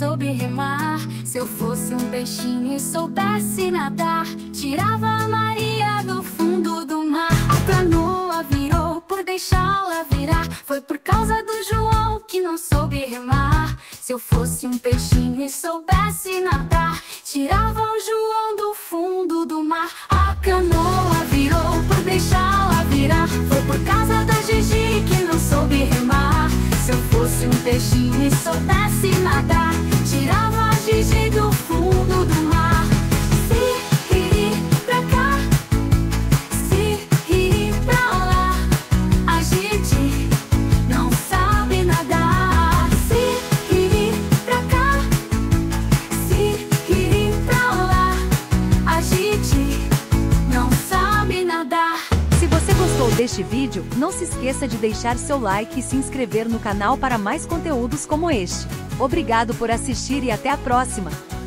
soube remar. Se eu fosse um peixinho e soubesse nadar, tirava a Maria do fundo do mar. A canoa virou por deixá-la virar, foi por causa do João que não soube remar. Se eu fosse um peixinho e soubesse nadar, tirava o João do fundo do mar. A canoa virou por deixá-la virar, foi por causa da Gigi que não soube remar. Se eu fosse um peixinho e soubesse nadar, tirava a Gigi do fundo do mar. Se rir pra cá, se rir pra lá, a Gigi não sabe nadar. Se rir pra cá, se rir pra lá, a Gigi não sabe nadar. Se você gostou deste vídeo, não se esqueça de deixar seu like e se inscrever no canal para mais conteúdos como este. Obrigado por assistir e até a próxima!